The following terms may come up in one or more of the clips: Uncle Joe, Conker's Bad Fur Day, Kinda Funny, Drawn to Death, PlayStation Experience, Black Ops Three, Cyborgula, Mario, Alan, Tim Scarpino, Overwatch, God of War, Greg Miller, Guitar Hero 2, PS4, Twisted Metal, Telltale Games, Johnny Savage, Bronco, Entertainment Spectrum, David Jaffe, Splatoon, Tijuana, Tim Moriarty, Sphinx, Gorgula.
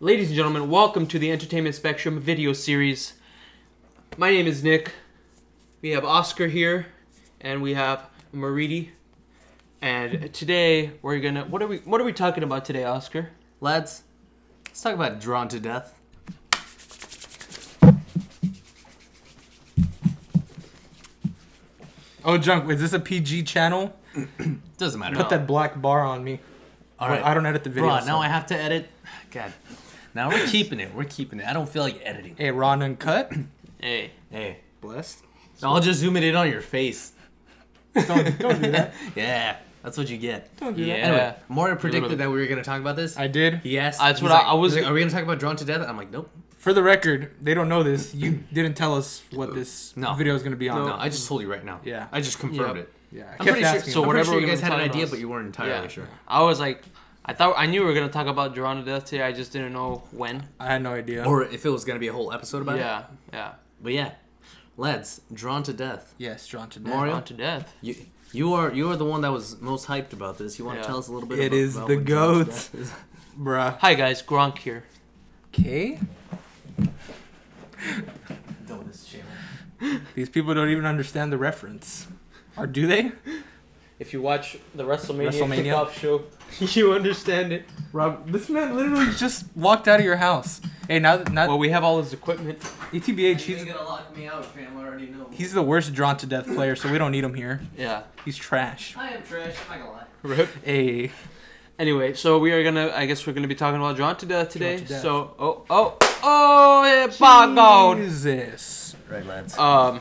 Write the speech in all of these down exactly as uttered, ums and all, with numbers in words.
Ladies and gentlemen, welcome to the Entertainment Spectrum video series. My name is Nick. We have Oscar here, and we have Maridi. And today we're gonna what are we what are we talking about today, Oscar? Lads, let's talk about Drawn to Death. Oh, Junk, is this a P G channel? Doesn't matter. Put no. that black bar on me. All right, I don't edit the video. Raw, so. Now I have to edit. God. Now we're keeping it. We're keeping it. I don't feel like editing. Hey, raw and uncut. Hey. Hey. Blessed. So I'll just zoom it in on your face. Don't, don't do that. Yeah. That's what you get. Don't do yeah. that. Anyway, Mario predicted that we were going to talk about this. I did. Yes. Uh, that's what like, I, I was. Like, are we going to talk about Drawn to Death? I'm like, nope. For the record, they don't know this. You didn't tell us what this no. video is going to be on. No, I just told you right now. Yeah. I just confirmed yep. it. Yeah, I I'm pretty sure. So whatever sure you guys had an idea, but you weren't entirely yeah. sure. I was like, I thought I knew we were gonna talk about Drawn to Death today. I just didn't know when. I had no idea. Or if it was gonna be a whole episode about yeah, it. Yeah, yeah. But yeah, lads, Drawn to Death. Yes, Drawn to Death. Mario, Drawn to Death. You, you are you are the one that was most hyped about this. You want to yeah. tell us a little bit? It about, is about the goat, is. Bruh. Hi guys, Gronk here. Okay. Don't shame. These people don't even understand the reference. Or do they? If you watch the WrestleMania, WrestleMania. kickoff show, you understand it. Rob, this man literally just walked out of your house. Hey, now that well, we have all his equipment. E T B H, he's gonna lock me out, fam. I already know. He's the worst Drawn to Death player, so we don't need him here. Yeah, he's trash. I am trash. I'm not gonna lie. Rip. Hey. Anyway, so we are gonna. I guess we're gonna be talking about Drawn to Death today. To death. So, oh, oh, oh, yeah, Jesus. Right, lads. Um.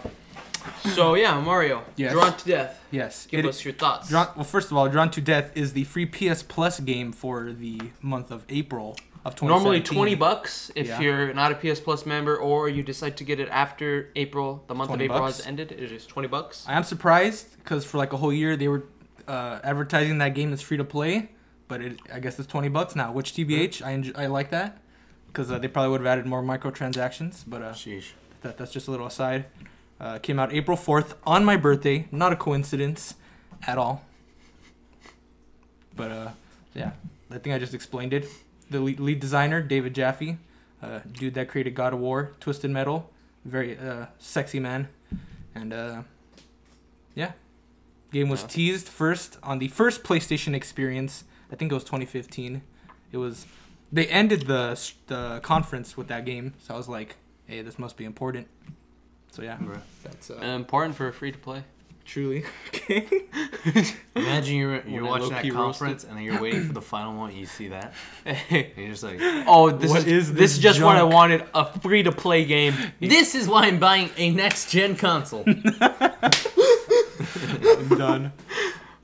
So yeah, Mario. Yes. Drawn to Death. Yes. Give it, us your thoughts. Drawn, well, first of all, Drawn to Death is the free P S Plus game for the month of April of twenty seventeen. Normally twenty bucks if yeah. you're not a P S Plus member, or you decide to get it after April, the month of April bucks. has ended. It is twenty bucks. I am surprised because for like a whole year they were uh, advertising that game is free to play, but it, I guess it's twenty bucks now. Which T B H, I enjoy, I like that because uh, they probably would have added more microtransactions. But uh, that that's just a little aside. Uh, came out April fourth on my birthday. Not a coincidence at all. But, uh, yeah. I think I just explained it. The lead, lead designer, David Jaffe. Uh, dude that created God of War, Twisted Metal. Very uh, sexy man. And, uh, yeah. Game was teased first on the first PlayStation Experience. I think it was twenty fifteen. It was... They ended the, the conference with that game. So I was like, hey, this must be important. So yeah, that's uh, important for a free to play. Truly. Okay. Imagine you're you're watching that conference roasted. And then you're waiting for the final one. You see that, and you're just like, oh, this what is, is this, this is just what I wanted, a free to play game. This is why I'm buying a next gen console. I'm done.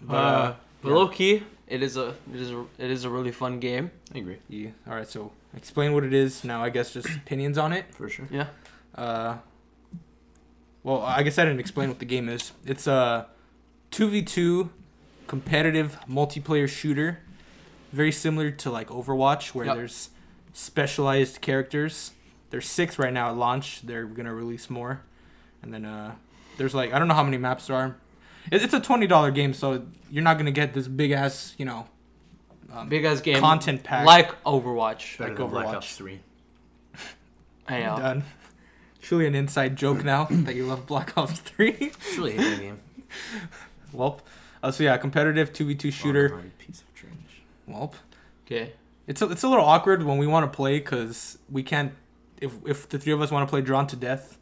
But, uh, but yeah. low key, it is a it is a, it is a really fun game. I agree. Yeah. All right, so explain what it is now. I guess just opinions on it. For sure. Yeah. Uh. Well, I guess I didn't explain what the game is. It's a two v two competitive multiplayer shooter, very similar to like Overwatch, where yep. there's specialized characters. There's six right now at launch. They're gonna release more, and then uh, there's like I don't know how many maps there are. It's a twenty dollar game, so you're not gonna get this big ass, you know, um, big ass game content pack like Overwatch. Better like than Overwatch. Black Ops Three. I am done. Truly an inside joke now that you love Black Ops Three. Truly a game. Welp. Uh, so yeah, competitive two v two shooter. Oh, piece of trash. Welp. Okay. It's a, it's a little awkward when we want to play because we can't. If if the three of us want to play Drawn to Death,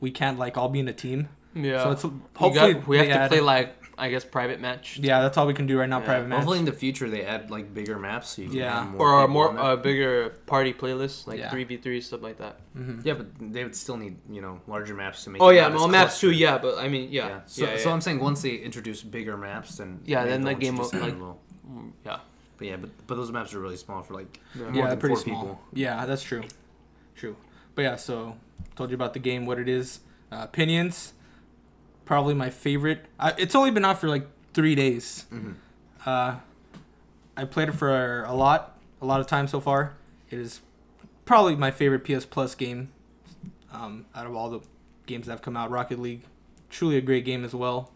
we can't like all be in a team. Yeah. So it's hopefully we, got, we have to play it. Like. I guess private match. Yeah, that's all we can do right now. Yeah. Private match. Hopefully in the future they add like bigger maps. So you can yeah, more or a more uh, bigger party playlist like three v three stuff like that. Mm-hmm. Yeah, but they would still need you know larger maps to make. Oh yeah, well maps too. Yeah, but I mean yeah. yeah. So, yeah, yeah, so yeah. I'm saying once they introduce bigger maps, then yeah, then that game will like little. yeah. But yeah, but but those maps are really small for like yeah, more yeah than pretty four small. People. Yeah, that's true, true. But yeah, so told you about the game, what it is, uh, opinions. Probably my favorite. I, it's only been out for like three days. Mm-hmm. uh, I played it for a lot, a lot of time so far. It is probably my favorite P S Plus game um, out of all the games that have come out. Rocket League, truly a great game as well.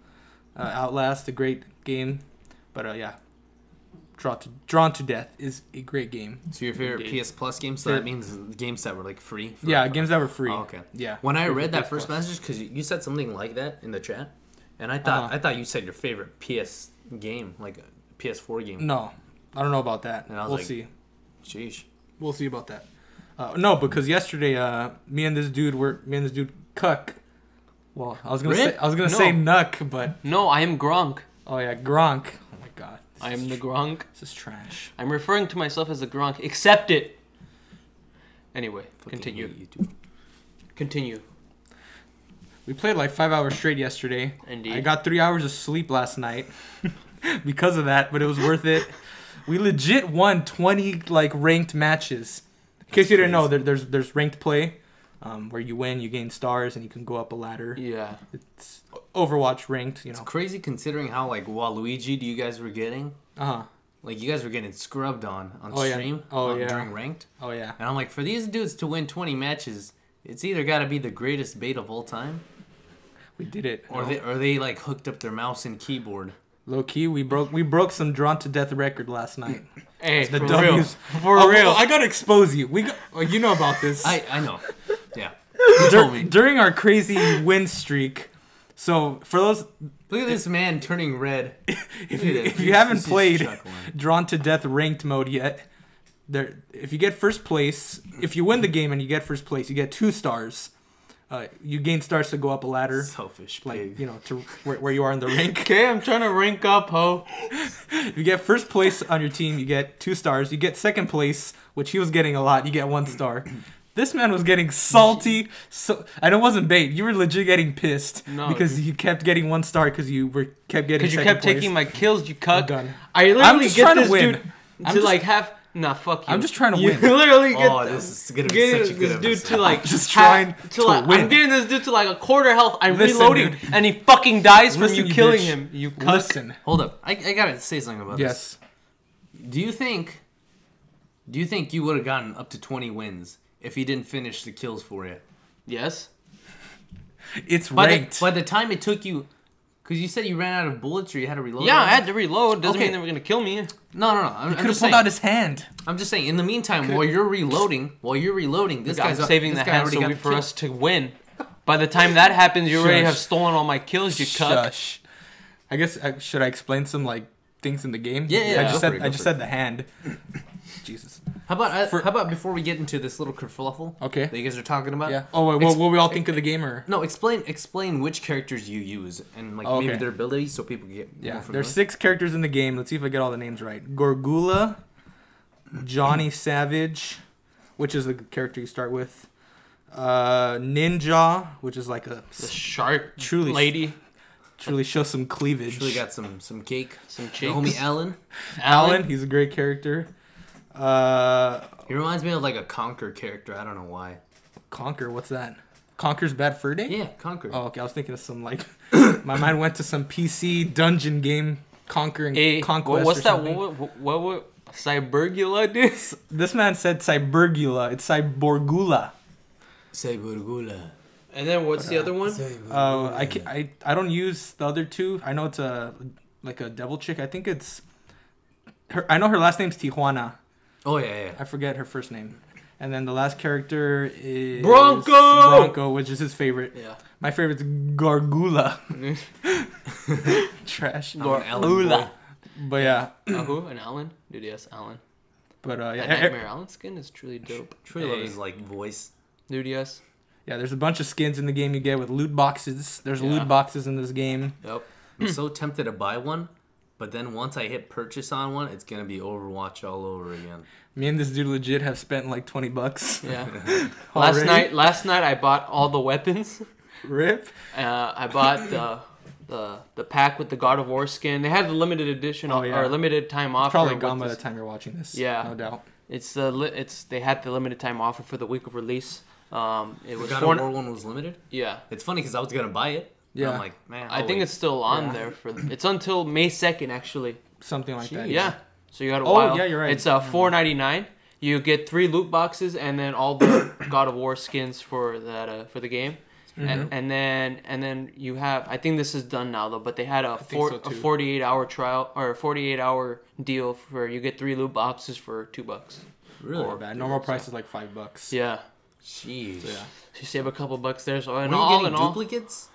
Uh, Outlast, a great game. But uh, yeah, Drawn to, Drawn to Death is a great game. So your favorite Indeed. P S Plus game? So that means games that were like free? For yeah, games that were free. Oh, okay. Yeah. When I read that first message, because you said something like that in the chat, and I thought uh-huh. I thought you said your favorite P S game, like a P S four game. No, I don't know about that. And I was we'll like, see. Jeez. We'll see about that. Uh, no, because yesterday, uh, me and this dude were me and this dude Cuck. Well, I was gonna Rit? say I was gonna no. say Nuck, but no, I am Gronk. Oh yeah, Gronk. Oh my God. I am the Gronk. This is trash. I'm referring to myself as the Gronk. Accept it. Anyway, Fucking continue. YouTube. Continue. We played like five hours straight yesterday. Indeed. I got three hours of sleep last night because of that, but it was worth it. We legit won twenty like ranked matches. In case you didn't know, there, there's there's ranked play, um, where you win, you gain stars, and you can go up a ladder. Yeah, it's Overwatch ranked. You know, it's crazy considering how like Waluigi, do you guys were getting? Uh huh. Like you guys were getting scrubbed on on oh, stream. Yeah. Oh on, yeah. During ranked. Oh yeah. And I'm like, for these dudes to win twenty matches, it's either got to be the greatest bait of all time. We did it. Or no. they or they like hooked up their mouse and keyboard. Low key, we broke we broke some Drawn to Death record last night. Hey, the for W's. real, for oh, real. I gotta expose you. We, got, well, you know about this. I, I know. Yeah, you Dur told me during our crazy win streak. So for those, look at this man turning red. If you, if you haven't played Drawn to Death ranked mode yet, there. If you get first place, if you win the game and you get first place, you get two stars. Uh, you gain stars to go up a ladder. Selfish, like pig. You know, to where, where you are in the rank. Okay, I'm trying to rank up, ho. You get first place on your team, you get two stars. You get second place, which he was getting a lot. You get one star. This man was getting salty. So, and it wasn't bait. You were legit getting pissed no, because dude. you kept getting one star because you were kept getting. Because you kept place. taking my kills, you cuck. I literally I'm just get trying this to win. Dude I'm to just... like have. Nah, fuck you. I'm just trying to you win. You literally get oh, this is gonna be such a good episode. Dude to like I'm just trying to, to like, win. I'm getting this dude to like a quarter health. I'm Listen, reloading, dude. and he fucking dies Listen, from you, you killing bitch. him. You cuck. Listen. Hold up. I, I gotta say something about yes. this. Yes. Do you think? Do you think you would have gotten up to twenty wins if he didn't finish the kills for you? Yes. It's by ranked. The, by the time it took you. Because you said you ran out of bullets or you had to reload. Yeah, I had to reload. Doesn't okay. mean they were going to kill me. No, no, no. I'm, he could have pulled out his hand. I'm just saying, in the meantime, while you're reloading, while you're reloading, this guy's saving the hand so for us to win. By the time that happens, you Shush. already have stolen all my kills, you cuck. Shush. I guess, I, should I explain some, like, things in the game? Yeah, yeah. yeah I just, said, it, I just said the hand. Jesus. How about I, for, how about before we get into this little kerfluffle okay. that you guys are talking about? Yeah. Oh, wait, what, what we all think of the game? Or? No, explain explain which characters you use and like oh, okay. maybe their abilities so people can get yeah. There's six characters in the game. Let's see if I get all the names right. Gorgula, Johnny Savage, which is the character you start with. Uh, Ninja, which is like a the shark truly lady. Truly show some cleavage. Truly got some some cake. Some cheeks. The homie Alan. Alan. Alan, he's a great character. Uh, he reminds me of like a Conker character. I don't know why. Conker, what's that? Conker's Bad Fur Day? Yeah, Conker. Oh, okay. I was thinking of some like my mind went to some P C dungeon game, Conker and hey, Conquest. What's or that? What, what, what, what? Cyborgula, dude. This man said Cyborgula. It's Cyborgula. Cyborgula. And then what's what the I, other one? Uh, I, can, I I don't use the other two. I know it's a like a devil chick. I think it's her. I know her last name's Tijuana. Oh, yeah, yeah. I forget her first name. And then the last character is... Bronco! Bronco, which is his favorite. Yeah. My favorite's Gorgula. Trash. Gorgula. But, yeah. Uh, who? An Alan? Dude, yes, Alan. But, uh, yeah. That Nightmare Alan skin is truly dope. Truly love his, like, voice. Dude, yes. Yeah, there's a bunch of skins in the game you get with loot boxes. There's yeah. loot boxes in this game. Yep. I'm so tempted to buy one. But then once I hit purchase on one, it's going to be Overwatch all over again. Me and this dude legit have spent like twenty bucks. Yeah. last night last night I bought all the weapons. Rip. Uh, I bought the, the the pack with the God of War skin. They had the limited edition oh, yeah. or limited time offer. It's probably gone by this. the time you're watching this. Yeah. No doubt. It's the li it's they had the limited time offer for the week of release. Um it the was God of War one was limited? Yeah. It's funny cuz I was going to buy it. Yeah, I'm like, man, I think it's still on yeah. there for the, it's until May second actually. Something like Jeez. that. Yeah. So you got a oh, while. Oh, yeah, you're right. It's uh, four ninety-nine. You get three loot boxes and then all the God of War skins for that uh, for the game. Mm-hmm. and, and then and then you have, I think this is done now though, but they had a, for, so a forty-eight hour trial or a forty-eight hour deal for, you get three loot boxes for two bucks. Really or bad. Normal price so. is like five bucks. Yeah. Jeez. So, yeah. So you save a couple bucks there. So and all in all, duplicates.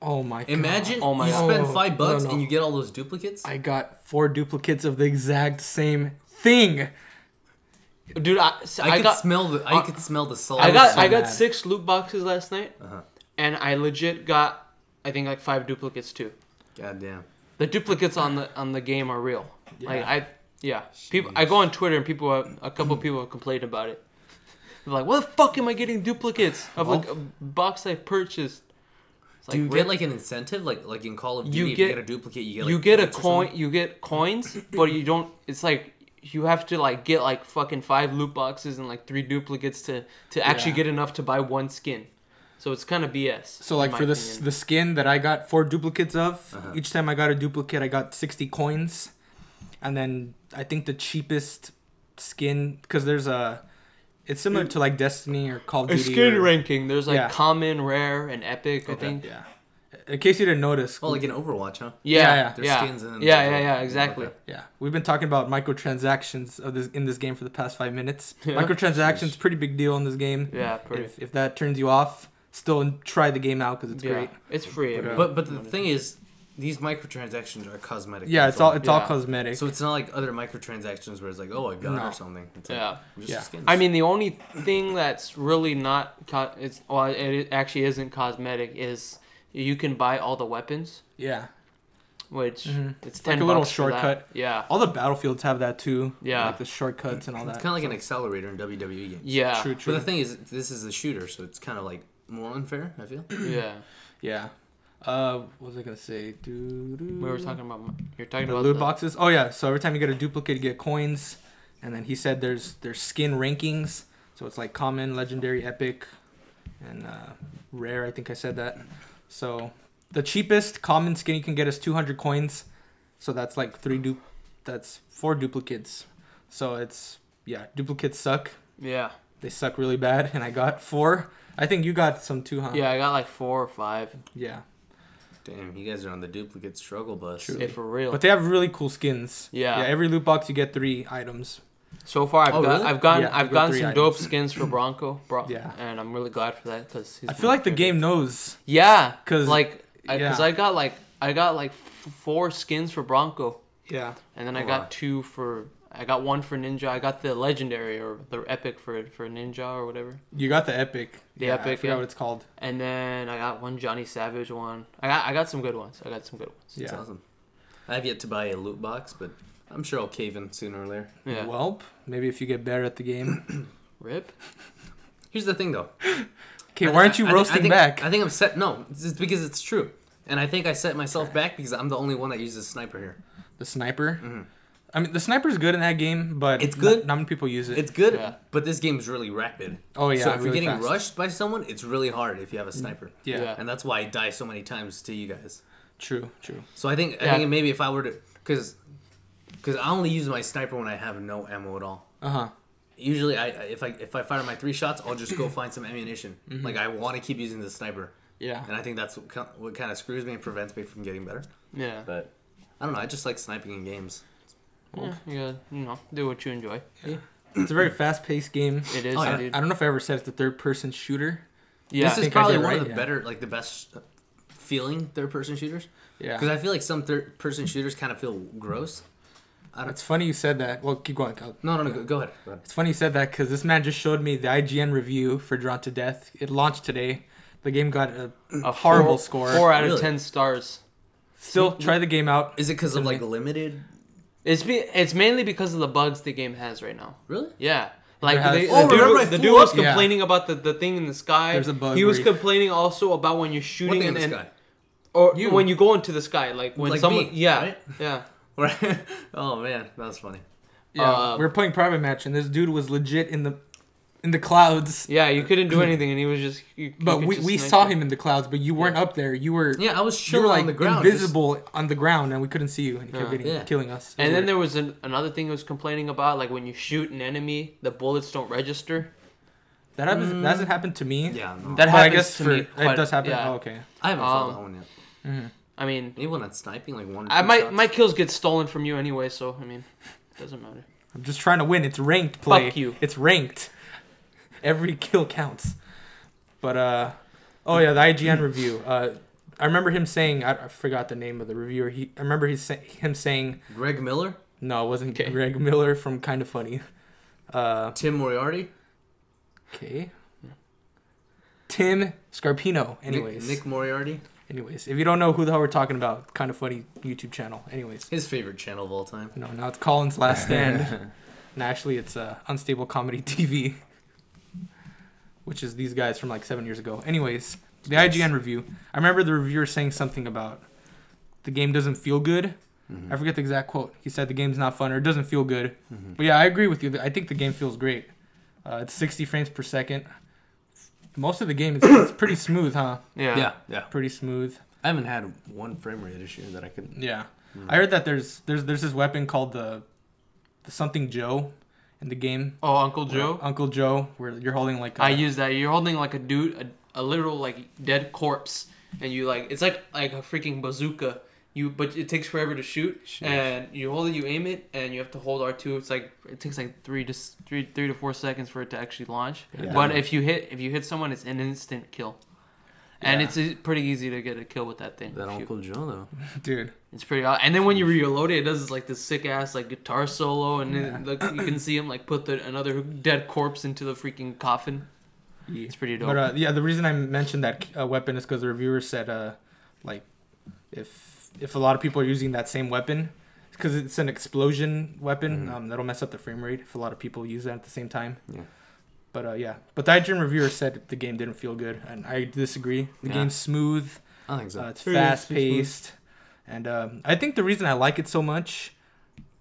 Oh my god. Imagine oh my you god. spend five bucks no, no. and you get all those duplicates. I got four duplicates of the exact same thing. Dude, I, so I, I could got, smell the I uh, could smell the salt. I got so I got mad. six loot boxes last night, uh-huh. and I legit got I think like five duplicates too. Goddamn. The duplicates on the on the game are real. Yeah. Like I yeah. Jeez. People I go on Twitter and people are, a couple people have complained about it. They're like, "What the fuck am I getting duplicates of well, like a box I purchased?" Like, do you get like an incentive, like like in Call of Duty? You get, if you get a duplicate, you get like, you get a coin, you get coins, but you don't. It's like. You have to like get like fucking five loot boxes and like three duplicates to to actually yeah. get enough to buy one skin, so it's kind of B S. So like for this opinion. the skin that I got four duplicates of, uh-huh. each time I got a duplicate, I got sixty coins, and then I think the cheapest skin because there's a, it's similar it, to like Destiny or Call of Duty. Skin or, ranking there's like yeah. common, rare, and epic. Okay. I think. Yeah. In case you didn't notice. Well, like in Overwatch, huh? Yeah, yeah, yeah. There's yeah. skins in yeah, yeah, yeah, exactly. Okay. Yeah. We've been talking about microtransactions of this in this game for the past five minutes. Yeah. Microtransactions, pretty big deal in this game. Yeah, pretty. If, if that turns you off, still try the game out because it's yeah. great. It's free. But, but, but the thing is, these microtransactions are cosmetic. Yeah, it's all it's yeah. all cosmetic. So it's not like other microtransactions where it's like, oh, a gun no. or something. It's yeah. Like, just yeah. skins. I mean, the only thing that's really not, co- it's well, it actually isn't cosmetic is... You can buy all the weapons. Yeah. Which mm-hmm. it's ten like a little shortcut. Yeah. All the battlefields have that too. Yeah. Like the shortcuts and all that. It's kind of like so. an accelerator in W W E games. Yeah. True. True. But the thing is, this is a shooter, so it's kind of like more unfair. I feel. Yeah. Yeah. Uh, what was I gonna say? Doo-doo. We were talking about you're talking the about loot the... boxes. Oh yeah. So every time you get a duplicate, you get coins, and then he said there's there's skin rankings. So it's like common, legendary, epic, and uh, rare. I think I said that. So, the cheapest common skin you can get is two hundred coins. So that's like three du- that's four duplicates. So it's yeah, duplicates suck. Yeah. They suck really bad and I got four. I think you got some too, huh? Yeah, I got like four or five. Yeah. Damn, you guys are on the duplicate struggle bus. Truly. Yeah, for real. But they have really cool skins. Yeah. Yeah, every loot box you get three items. So far, I've oh, got, really? I've gotten, yeah, I've gotten some items. dope skins for Bronco, bro. Yeah, and I'm really glad for that because I feel like favorite. the game knows. Yeah, because like, because yeah. I got like, I got like f- four skins for Bronco. Yeah, and then oh, I got wow. two for, I got one for Ninja. I got the legendary or the epic for for Ninja or whatever. You got the epic. The yeah, epic. I forgot yeah. what it's called. And then I got one Johnny Savage one. I got I got some good ones. I got some good ones. Yeah, it's awesome. I have yet to buy a loot box, but. I'm sure I'll cave in sooner or later. Yeah. Welp, maybe if you get better at the game. Rip. Here's the thing, though. Okay, why aren't you I, roasting I think, back? I think I'm set. No, it's because it's true. And I think I set myself back because I'm the only one that uses sniper here. The sniper? Mm-hmm. I mean, the sniper's good in that game, but it's good. Not, not many people use it. It's good, yeah. but this game's really rapid. Oh, yeah. So if really you're getting fast. rushed by someone, it's really hard if you have a sniper. Yeah. yeah. And that's why I die so many times to you guys. True, true. So I think, yeah. I think maybe if I were to... Because... Because I only use my sniper when I have no ammo at all. Uh huh. Usually, I if I if I fire my three shots, I'll just go find some ammunition. Mm-hmm. Like I want to keep using the sniper. Yeah. And I think that's what, what kind of screws me and prevents me from getting better. Yeah. But I don't know. I just like sniping in games. Yeah. Yeah. You know, do what you enjoy. Yeah. It's a very fast-paced game. It is. Oh, yeah. Dude. I don't know if I ever said it's a third-person shooter. Yeah. This is probably one right? of the yeah. better, like the best feeling third-person shooters. Yeah. Because I feel like some third-person shooters kind of feel gross. It's funny you said that. Well, keep going. I'll, no, no, no. Go, go, ahead. go ahead. It's funny you said that because this man just showed me the I G N review for Drawn to Death. It launched today. The game got a, a horrible four, score. Four out really? of ten stars. Still, try the game out. Is it because of like limited? It's be, It's mainly because of the bugs the game has right now. Really? Yeah. Like has, they, oh, the, dude, right, the dude was complaining yeah. about the, the thing in the sky. There's a bug. He was brief. complaining also about when you're shooting in the sky, or you. when you go into the sky, like when like someone. Me, yeah. Right? Yeah. Oh man, that was funny. Yeah, uh, we were playing private match, and this dude was legit in the in the clouds. Yeah, you couldn't do anything, and he was just. You, but you we, just we saw it. him in the clouds, but you weren't yeah. up there. You were. Yeah, I was sure you were like on the ground, invisible just... on the ground, and we couldn't see you, and he kept uh, getting, yeah. killing us. And weird. then there was an, another thing he was complaining about, like when you shoot an enemy, the bullets don't register. That happens. Mm. That hasn't happened to me. Yeah, no. That but happens I guess to for, me. Quite, it does happen. Yeah. Oh, okay. I haven't um, felt that one yet. Mm-hmm. I mean, maybe when that's sniping, like one. I, my shots. my kills get stolen from you anyway, so I mean, it doesn't matter. I'm just trying to win. It's ranked play. Fuck you. It's ranked. Every kill counts. But uh, oh yeah, the I G N review. Uh, I remember him saying. I, I forgot the name of the reviewer. He. I remember his him saying. Greg Miller. No, it wasn't okay. Greg Miller from Kinda Funny. Uh, Tim Moriarty. Okay. Tim Scarpino. Anyways. Nick, Nick Moriarty. Anyways, if you don't know who the hell we're talking about, Kinda Funny YouTube channel. Anyways. His favorite channel of all time. No, now it's Colin's Last Stand. And actually, it's uh, Unstable Comedy T V, which is these guys from like seven years ago. Anyways, the I G N review. I remember the reviewer saying something about the game doesn't feel good. Mm-hmm. I forget the exact quote. He said the game's not fun or it doesn't feel good. Mm-hmm. But yeah, I agree with you. I think the game feels great. Uh, it's sixty frames per second. Most of the game is it's pretty smooth, huh? Yeah. Yeah. Yeah. Pretty smooth. I haven't had one frame rate issue that I could. Yeah. Mm-hmm. I heard that there's there's there's this weapon called the, the something Joe in the game. Oh, Uncle Joe? Uncle Joe, where you're holding like a, I use that. You're holding like a dude, a, a literal like dead corpse, and you like it's like like a freaking bazooka. You but it takes forever to shoot, Jeez. and you hold it, you aim it, and you have to hold R two. It's like it takes like three to three, three to four seconds for it to actually launch. Yeah. But if you hit if you hit someone, it's an instant kill, and yeah. it's pretty easy to get a kill with that thing. That Uncle Joe though, dude, it's pretty. And then when you reload it, it does like this sick ass like guitar solo, and yeah. then you can see him like put the, another dead corpse into the freaking coffin. Yeah. It's pretty dope. But uh, yeah, the reason I mentioned that uh, weapon is because the reviewer said, uh, like, if If a lot of people are using that same weapon, because it's an explosion weapon, mm-hmm. um, that'll mess up the frame rate if a lot of people use that at the same time. Yeah. But uh, yeah, but the I G N reviewer said the game didn't feel good, and I disagree. The yeah. game's smooth. I think so. Uh, it's fast paced, and um, I think the reason I like it so much,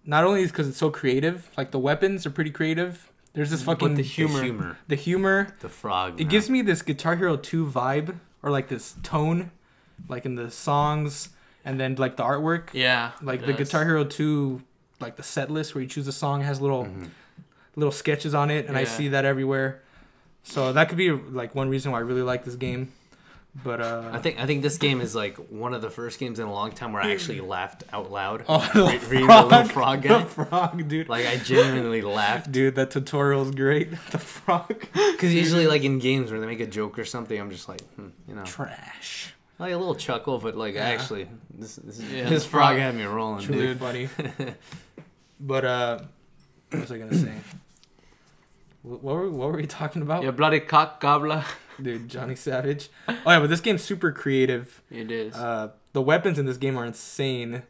not only is because it's so creative. Like the weapons are pretty creative. There's this fucking the humor, the humor, the, humor, the frog. It man. gives me this Guitar Hero two vibe, or like this tone, like in the songs. And then, like, the artwork. Yeah. Like, the Guitar Hero two, like, the set list where you choose a song has little mm-hmm. little sketches on it. And yeah. I see that everywhere. So that could be, like, one reason why I really like this game. But, uh... I think I think this game is, like, one of the first games in a long time where I actually laughed out loud. Oh, the Re- frog. The little frog guy. The frog, dude. Like, I genuinely laughed. Dude, that tutorial's great. The frog. Because usually, like, in games where they make a joke or something, I'm just like, hmm, you know. Trash. Like a little chuckle, but like yeah. actually, this this, yeah, this frog, frog had me rolling, truly dude. Funny. But uh, what was I gonna say? What were what were we talking about? Your bloody cock gobbler, dude. Johnny Savage. Oh yeah, but this game's super creative. It is. Uh, the weapons in this game are insane.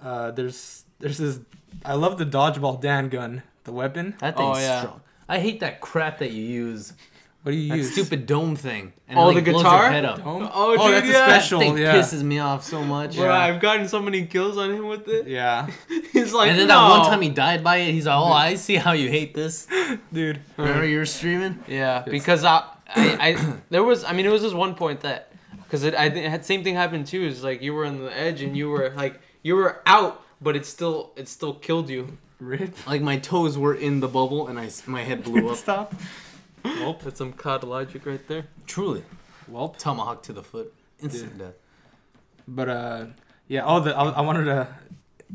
Uh, there's there's this. I love the dodgeball Dan gun. The weapon. That thing's oh, yeah. strong. I hate that crap that you use. What do you that use? Stupid dome thing. And oh, it, like, the guitar? Blows your head up. Dome? Oh, dude, oh, that's yeah. a special. That thing yeah. pisses me off so much. Bro, yeah. I've gotten so many kills on him with it. Yeah. He's like, and then no. that one time he died by it, he's like, oh, I see how you hate this. Dude. Remember you were streaming? Yeah, it's... because I, I, I, there was, I mean, it was this one point that, because it, I think, same thing happened too. Is like you were on the edge and you were like, you were out, but it still, it still killed you. Rip. Like my toes were in the bubble and I, my head blew up. Stop. Welp, that's some C O D logic right there. Truly. Welp. Tomahawk to the foot. Instant death. But, uh, yeah, all the, I, I wanted to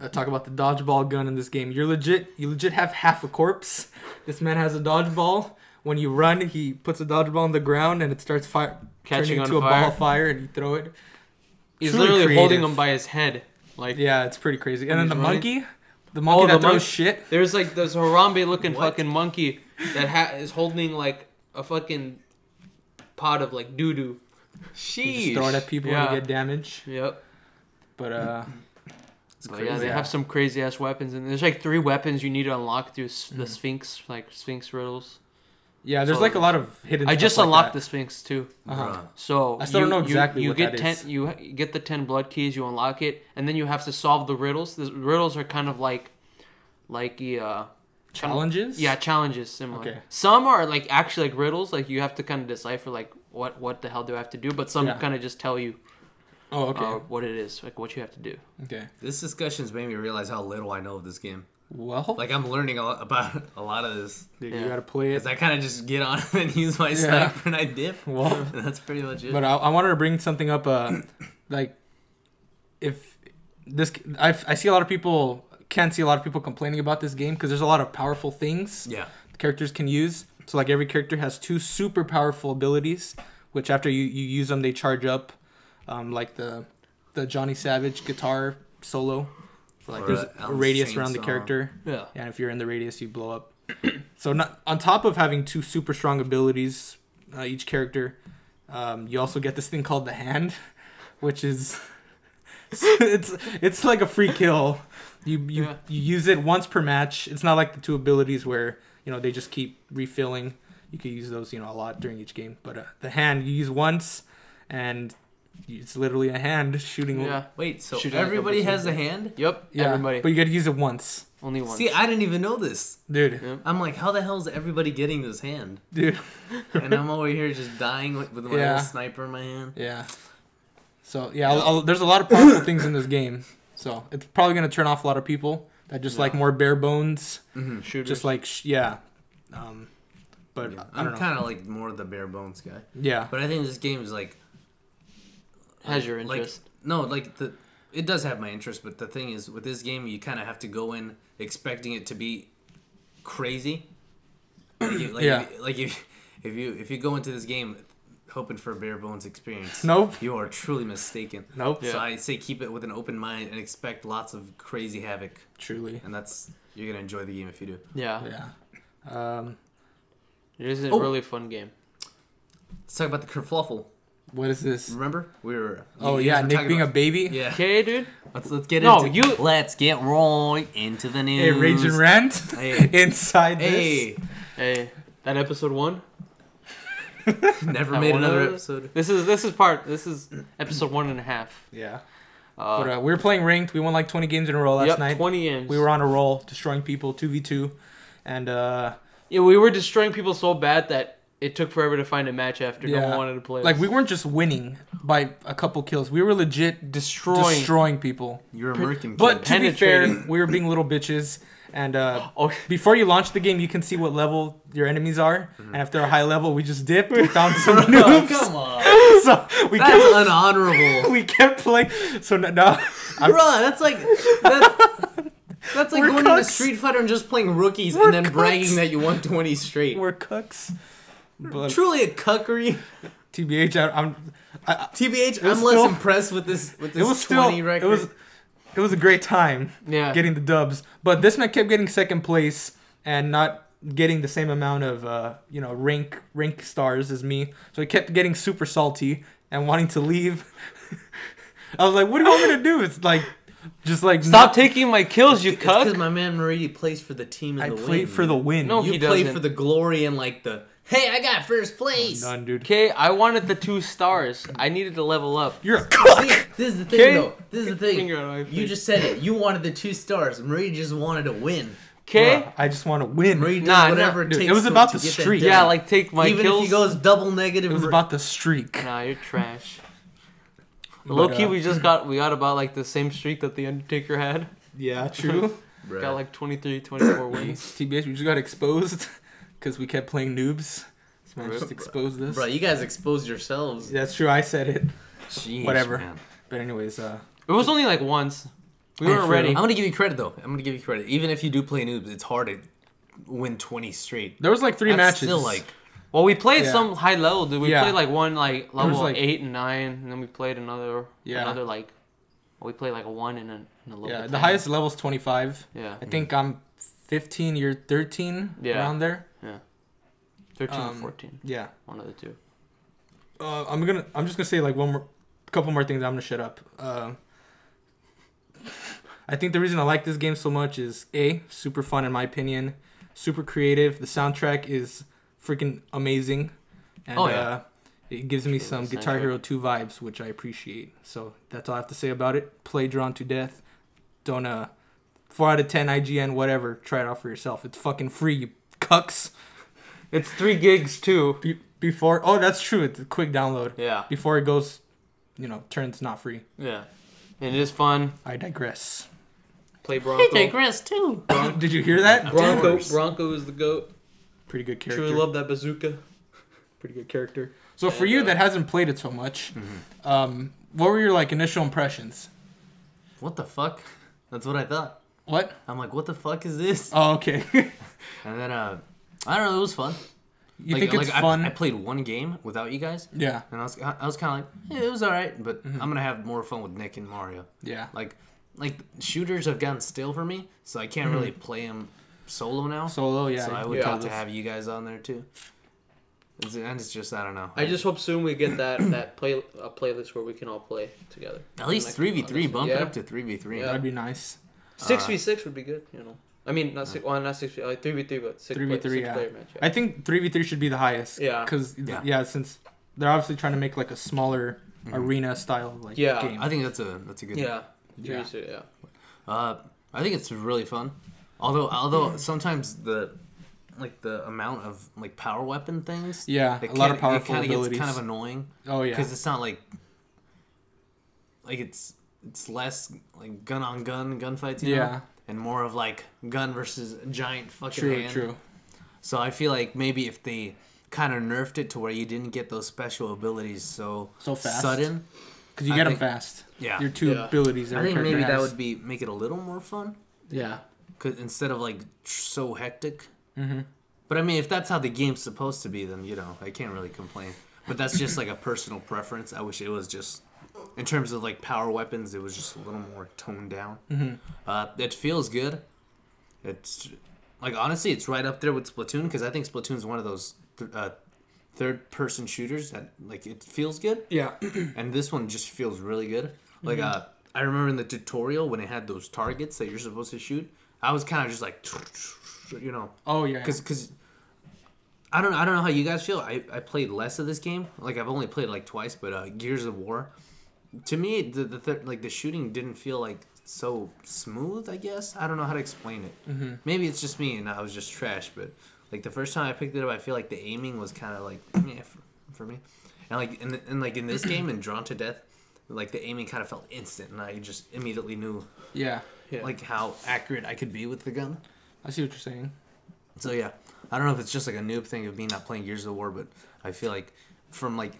uh, talk about the dodgeball gun in this game. You're legit, you legit have half a corpse. This man has a dodgeball. When you run, he puts a dodgeball on the ground and it starts fire, catching into a fire. ball of fire and you throw it. He's Truly literally creative. holding him by his head. Like, yeah, it's pretty crazy. And then the running. monkey. The monkey oh, that the throws mon- shit. There's like this Harambe-looking fucking monkey that ha- is holding like a fucking pot of like doo-doo. Sheesh. Just throw it at people yeah. and get damage. Yep. But uh, it's but crazy. Yeah, they have some crazy ass weapons, and there's like three weapons you need to unlock through mm-hmm. the Sphinx, like Sphinx riddles. Yeah, there's so, like a lot of hidden. I just unlocked like the Sphinx too. Uh-huh. So I still you, don't know exactly you, you what get that ten, is. You get the ten blood keys, you unlock it, and then you have to solve the riddles. The riddles are kind of like, like uh, challenges. Yeah, challenges similar. Okay. Some are like actually like riddles, like you have to kind of decipher like what what the hell do I have to do, but some yeah. kind of just tell you. Oh, okay. Uh, what it is, like what you have to do. Okay. This discussion's made me realize how little I know of this game. Well, like I'm learning a lot about a lot of this. Dude, yeah. You gotta play it. Cause I kind of just get on and use my yeah. sniper and I dip. Well, and that's pretty much it. But I, I wanted to bring something up. Uh, like, if this, I've, I see a lot of people can see a lot of people complaining about this game because there's a lot of powerful things. Yeah, the characters can use. So like every character has two super powerful abilities, which after you you use them they charge up. Um, like the the Johnny Savage guitar solo. So like there's a radius around the character. Yeah. And if you're in the radius, you blow up. So not on top of having two super strong abilities, uh, each character, um, you also get this thing called the hand, which is it's it's like a free kill. You you yeah. you use it once per match. It's not like the two abilities where you know they just keep refilling. You can use those you know a lot during each game. But uh, the hand you use once, and it's literally a hand shooting. Yeah. Wait, so shooting everybody like a has a hand? Yep. Yeah. Everybody. But you got to use it once. Only once. See, I didn't even know this, dude. Yep. I'm like, how the hell is everybody getting this hand, dude? And I'm over here just dying with, with my yeah. little sniper in my hand. Yeah. So yeah, I'll, I'll, there's a lot of powerful things in this game. So it's probably gonna turn off a lot of people that just yeah. like more bare bones. Mm-hmm. Shooters. Just like sh- yeah. Um, but yeah. I, I I'm kind of like more the bare bones guy. Yeah. But I think this game is like. Has your interest? Like, no, like the it does have my interest, but the thing is, with this game, you kind of have to go in expecting it to be crazy. like, like, yeah. If, like if if you if you go into this game hoping for a bare bones experience, nope, you are truly mistaken. Nope. So yeah. I say keep it with an open mind and expect lots of crazy havoc. Truly. And that's you're gonna enjoy the game if you do. Yeah. Yeah. Um, it is a oh. really fun game. Let's talk about the kerfluffle. What is this? Remember? We were... Oh, yeah, Nick being about... a baby? Yeah. Okay, dude. Let's, let's get no, into... You... Let's get right into the news. Hey, Rage and Rant. Hey. Inside hey. This. Hey. That episode one? Never that made another episode. This is this is part... This is episode one and a half. Yeah. Uh, but uh, we were playing ranked. We won like twenty games in a row last yep, night. twenty games. We were on a roll, destroying people, two v two. And, uh... yeah, we were destroying people so bad that... It took forever to find a match after yeah. no one wanted to play. Like, we weren't just winning by a couple kills. We were legit destroying destroying people. You were American. But to be fair, we were being little bitches. And uh, oh. before you launch the game, you can see what level your enemies are. Mm-hmm. And after a high level, we just dip. We found some noobs. Come on. So we that's kept, unhonorable. We kept playing. So now... No, bruh, that's like... That's, that's like we're going cucks. Into Street Fighter and just playing rookies we're and then cucks. Bragging that you won twenty straight. We're cucks. But truly a cuckery. T B H, I, I'm. I, T B H, I'm still, less impressed with this. With this it was twenty still, record. It was, it was a great time. Yeah. Getting the dubs, but this man kept getting second place and not getting the same amount of uh, you know rank rank stars as me. So he kept getting super salty and wanting to leave. I was like, "What do you want me to do?" It's like. Just like stop not, taking my kills, you cuck. Because my man Maridi plays for the team and I the win. I play for the win. No, you he play doesn't. For the glory and like the hey, I got first place. None, dude. Okay, I wanted the two stars. I needed to level up. You're a cuck. See, this is the thing, Kay? Though. This is the thing. You just said it. You wanted the two stars. Maridi just wanted to win. Okay, I just want to win. Maridi nah, whatever nah, dude, it takes. It was about the streak. Yeah, like take my even kills. Even if he goes double negative. It was about the streak. Nah, you're trash. Low key, we just got we got about like the same streak that the Undertaker had. Yeah, true. Got like twenty-three, twenty-four wins. T B S, we just got exposed because we kept playing noobs. This man just exposed us. Bro, you guys exposed yourselves. That's true. I said it. Jeez, whatever. Man. But anyways, uh, it was only like once. We weren't ready. I'm gonna give you credit though. I'm gonna give you credit. Even if you do play noobs, it's hard to win twenty straight. There was like three That's matches. Still like. Well, we played yeah. some high level, dude. We yeah. played like one, like level like, eight and nine, and then we played another, yeah. another like, well, we played like a one and a, and a level. Yeah, the ten. Highest level's twenty-five. Yeah, I think I'm fifteen. You're thirteen. Yeah, around there. Yeah, thirteen um, or fourteen. Yeah, one of the two. Uh, I'm gonna. I'm just gonna say like one more, couple more things. I'm gonna shut up. Uh, I think the reason I like this game so much is A, super fun in my opinion, super creative. The soundtrack is. Freaking amazing, and oh, yeah. uh, it gives me some Guitar Hero two vibes, which I appreciate. So that's all I have to say about it. Play Drawn to Death. Don't uh, four out of ten I G N, whatever. Try it out for yourself. It's fucking free, you cucks. It's three gigs too. Be- before oh, that's true. It's a quick download. Yeah. Before it goes, you know, turns not free. Yeah, and it is fun. I digress. Play Bronco. He digress too. Bron- Did you hear that? Bronco. Bronco is the GOAT. Pretty good character. Truly love that bazooka. Pretty good character. So and, for you uh, that hasn't played it so much, mm-hmm. um, what were your like initial impressions? What the fuck? That's what I thought. What? I'm like, what the fuck is this? Oh, okay. And then uh, I don't know. It was fun. You like, think it's like fun? I, I played one game without you guys. Yeah. And I was, I was kind of like, yeah, it was all right, but mm-hmm. I'm going to have more fun with Nick and Mario. Yeah. Like, like shooters have gotten stale for me, so I can't mm-hmm. really play them solo now. Solo, yeah. So I would yeah, love to have you guys on there, too. It's, and it's just, I don't know. I just hope soon we get that, that play a playlist where we can all play together. At least three v three. Bump yeah. it up to three v three. Yeah. That'd be nice. six v six uh, would be good, you know. I mean, not six. Well, not six. Like three v three, but six. Three v three. Yeah. Player match, yeah. I think three v three should be the highest. Yeah. Because yeah. yeah, since they're obviously trying to make like a smaller mm-hmm. arena style like yeah. game. I think that's a that's a good. Yeah. Yeah. yeah. Uh, I think it's really fun. Although although sometimes the like the amount of like power weapon things. Yeah. A lot of powerful it abilities. It kind of gets kind of annoying. Oh yeah. Because it's not like like it's it's less like gun on gun gunfights. You yeah. know? And more of like gun versus giant fucking true, hand. True, true. So I feel like maybe if they kind of nerfed it to where you didn't get those special abilities so, so fast. Sudden. Because you I get think, them fast. Yeah. Your two yeah. abilities. I think maybe has. that would be make it a little more fun. Yeah. Cause instead of like so hectic. Mm-hmm. But I mean, if that's how the game's supposed to be, then, you know, I can't really complain. But that's just like a personal preference. I wish it was just... In terms of like power weapons, it was just a little more toned down. Mm-hmm. Uh, it feels good. It's like honestly, it's right up there with Splatoon because I think Splatoon's one of those th- uh, third-person shooters that like it feels good. Yeah, and this one just feels really good. Like mm-hmm. uh, I remember in the tutorial when it had those targets that you're supposed to shoot, I was kind of just like, you know. Oh yeah. Because because I don't I don't know how you guys feel. I I played less of this game. Like I've only played like twice, but uh, Gears of War. To me, the, the th- like the shooting didn't feel like so smooth. I guess I don't know how to explain it. Mm-hmm. Maybe it's just me and I was just trash. But like the first time I picked it up, I feel like the aiming was kind of like yeah for, for me. And like in the, and like in this game and Drawn to Death, like the aiming kind of felt instant, and I just immediately knew yeah, yeah like how accurate I could be with the gun. I see what you're saying. So yeah, I don't know if it's just like a noob thing of me not playing Gears of War, but I feel like from like.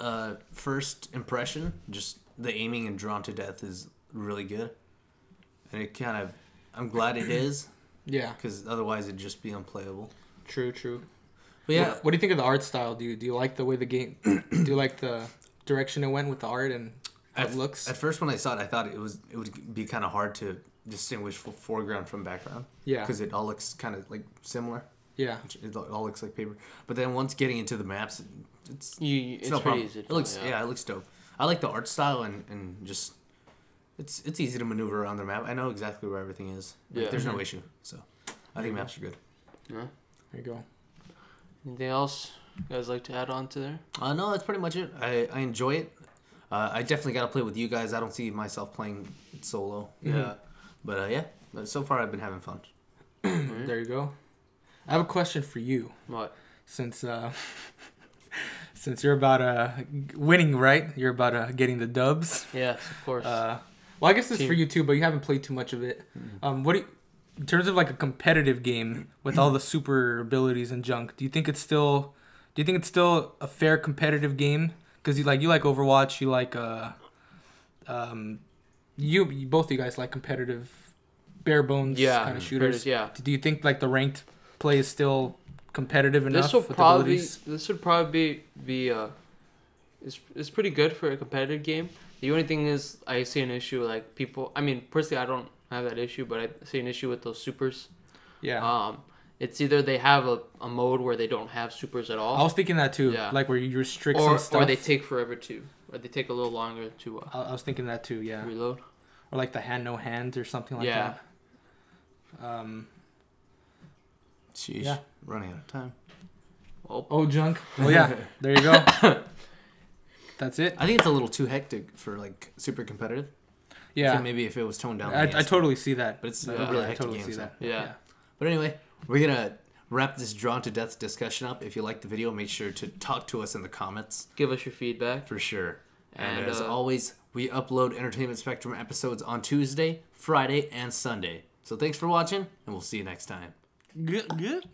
Uh, first impression, just the aiming and Drawn to Death is really good, and it kind of. I'm glad it is. Yeah. Because otherwise it'd just be unplayable. True, true. But yeah. What, what do you think of the art style? Do you do you like the way the game? Do you like the direction it went with the art and how at, it looks? At first, when I saw it, I thought it was it would be kind of hard to distinguish foreground from background. Yeah. Because it all looks kind of like similar. Yeah. It all looks like paper. But then once getting into the maps. It, It's, you, it's, it's no pretty problem. easy. It looks, yeah. yeah, it looks dope. I like the art style and, and just it's it's easy to maneuver around the map. I know exactly where everything is. Yeah. Like, there's mm-hmm. no issue. So I think maps are good. Yeah. There you go. Anything else you guys like to add on to there? Uh, no, that's pretty much it. I, I enjoy it. Uh, I definitely got to play with you guys. I don't see myself playing it solo. Mm-hmm. Yeah. But uh, yeah, so far I've been having fun. Mm-hmm. There you go. I have a question for you. What? Since... Uh, Since you're about uh, winning, right? You're about uh, getting the dubs. Yes, of course. Uh, well, I guess it's for you too, but you haven't played too much of it. Mm-hmm. Um, what do you, in terms of like a competitive game with all the super abilities and junk? Do you think it's still? Do you think it's still a fair competitive game? Because you like you like Overwatch, you like uh, um, you, you both of you guys like competitive, bare bones yeah, kind of shooters. Yeah. Do you think like the ranked play is still? Competitive enough. This will probably this would probably be uh, it's it's pretty good for a competitive game. The only thing is I see an issue like people. I mean, personally, I don't have that issue, but I see an issue with those supers. Yeah. Um, it's either they have a, a mode where they don't have supers at all. I was thinking that too. Yeah. Like where you restrict or, some stuff, or they take forever to, or they take a little longer to. Uh, I, I was thinking that too. Yeah. Reload. Or like the hand no hands or something like yeah. that. Um. Sheesh, yeah. Running out of time. Oh, oh junk. Well, yeah, there you go. That's it. I think it's a little too hectic for, like, super competitive. Yeah. So maybe if it was toned down. I, I totally see that. But it's yeah, a really I hectic totally game. I totally see so. that. Yeah. yeah. But anyway, we're going to wrap this Drawn to Death discussion up. If you liked the video, make sure to talk to us in the comments. Give us your feedback. For sure. And, and as uh, always, we upload Entertainment Spectrum episodes on Tuesday, Friday, and Sunday. So thanks for watching, and we'll see you next time. Good, good.